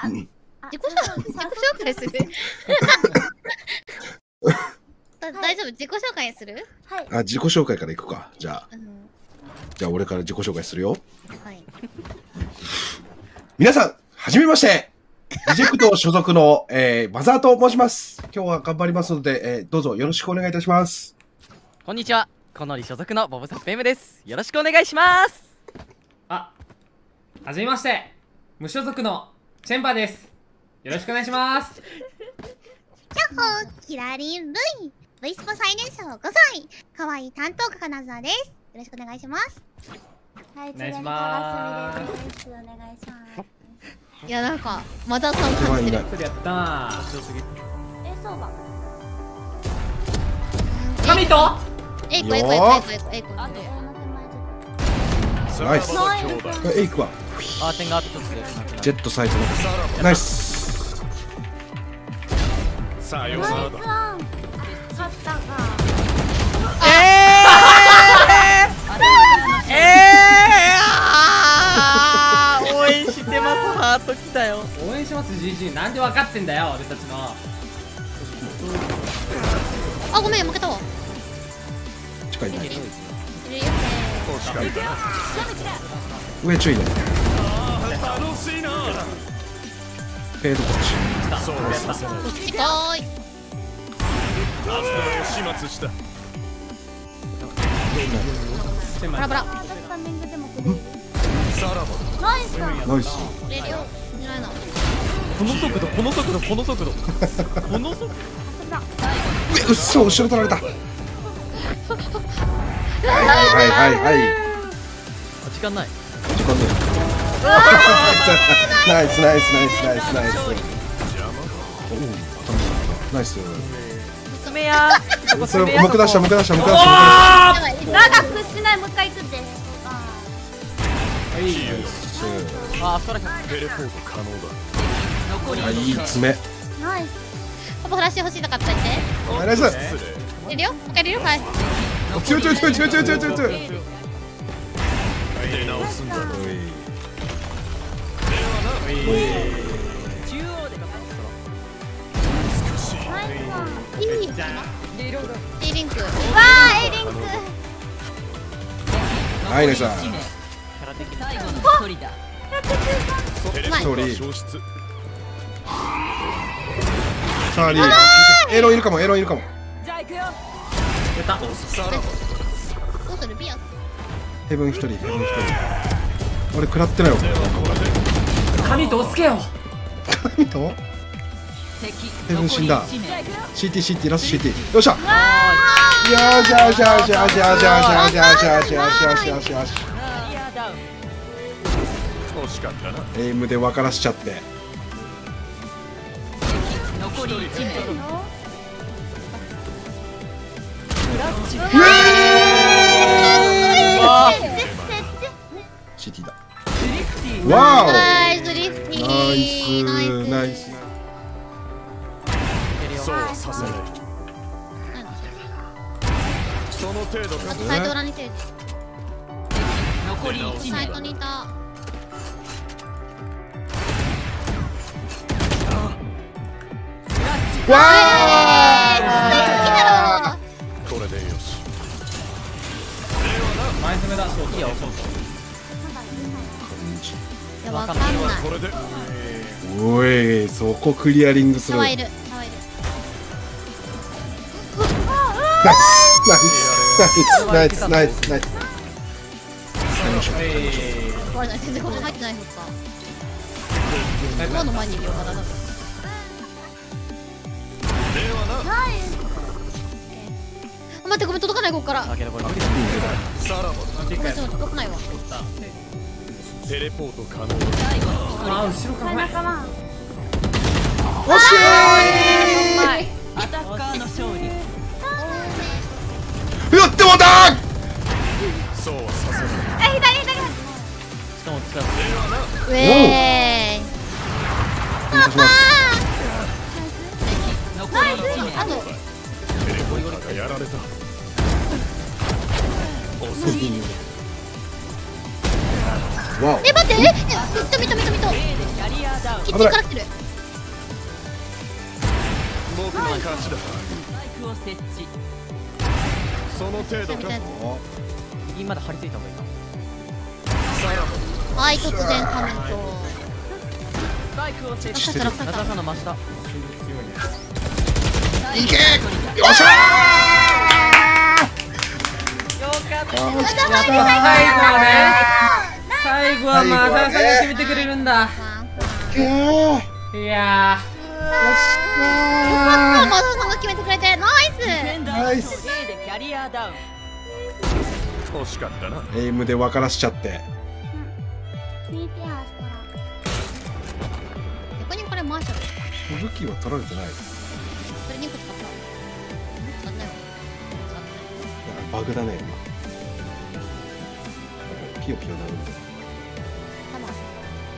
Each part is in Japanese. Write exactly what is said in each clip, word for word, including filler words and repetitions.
自己紹介する大丈夫、自己紹介する。あ、自己紹介からいくか。じゃあじゃあ俺から自己紹介するよ。皆さんはじめまして、リジェクト所属のマザーと申します。今日は頑張りますのでどうぞよろしくお願いいたします。こんにちは、コノリ所属のボブサップ M です。よろしくお願いします。あ、はじめまして、無所属のチェンバーです。よろしくお願いします。キャッホーキラリン V ブイスポ最年少ごさい、かわいい担当家金沢です。よろしくお願いします。はい、お願いします。お願いします。いや、なんかマザーさん感じてる。やったー、強すぎ。え、そうだ、神とえいこえいこえいこえいこナイス。えいこはあー点があったんですけど、ジェットサイトのナイス。さあよさだ勝ったか。えええあ応援してます。ハートきたよ。応援します ジージー。 なんで分かってんだよ俺たちの。あ、ごめん負けたわ。近いね。近いね。上注意だね。ペイドこっち。こっちかい。バラバラ。ナイスだ。ナイス。この速度、この速度、この速度。この速度。うっそ、後ろ取られた。はいはいはいはい。時間ない。ナイスナイスナイスナイスナイスナイス。娘やそれ目出した、目出した、目出した。長くしない、もう一回行くって。あ、それテレポート可能だ。いい爪。パパフラッシュ欲しいなかったって。ナイス。いるよ、もう一回いるよ。はい。強い強い強い強い強い強い強い。直すんだ。エロいるかも、エロいるかも。じゃあ行くよ。どうするビア。ヘブン一人、ヘブン一人。俺食らってないよ。神と押すけよ。神と。ヘブン死んだ。シーティー シーティー ラスト シーティー。よっしゃ。よしよしよしよしよしよしよしよしよしよしよし。惜しかったな。エイムで分からしちゃって。残り一名。シティだ。わお。ナイスリフティー。ナイスナイス。そうさせない。その程度か。サイト裏にて。残り一名。サイトにいた。わお。これでよし。前詰めだ。そうそうそう。わかんない。おい、そこクリアリングする。ナイスナイスナイスナイスナイス。全然ここ入ってないほか。今の前にいるよ。体が待って、ごめん、届かない。ここから届かないわ。テレポート可能。あ、後ろから。惜しい。アタッカーの勝利。やってもだ。そうはさせない。え、左左。しかも使って。ウェーイ。パパ。ナイス。あと。テレポートがやられた。遅い。わお。え、待って、え、ミットミットミットミット。一から来てる。僕の勝ちだ。バイクを設置。その程度か。右まだ張り付いた方がいいか。はい、突然カメント。バイクを設置してる。中さんの真下。いけ。よっしゃー。よかった。最後はマザーさんが決めてくれるんだ。いやー。よかった、マサさんが決めてくれてナイス。惜しかったな。エイムで分からしちゃって。逆にこれマーシャル。武器は取られてない。それにこ使った。使ったよ。バグだね。ピヨピヨなるんだ。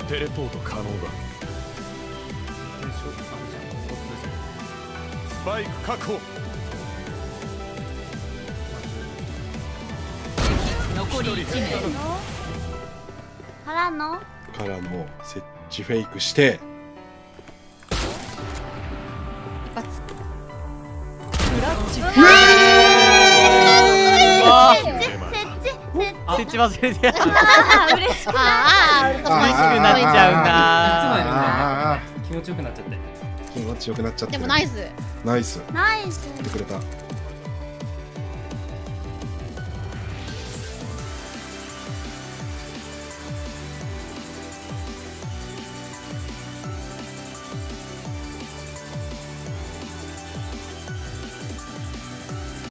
テレポート可能だ。スパイク確保。残りいち名からのからも設置フェイクして一発設置設置忘れてやる。嬉しくなっちゃうな。気持ちよくなっちゃって。気持ちよくなっちゃって。でもナイス。ナイス。ナイス。やってくれた。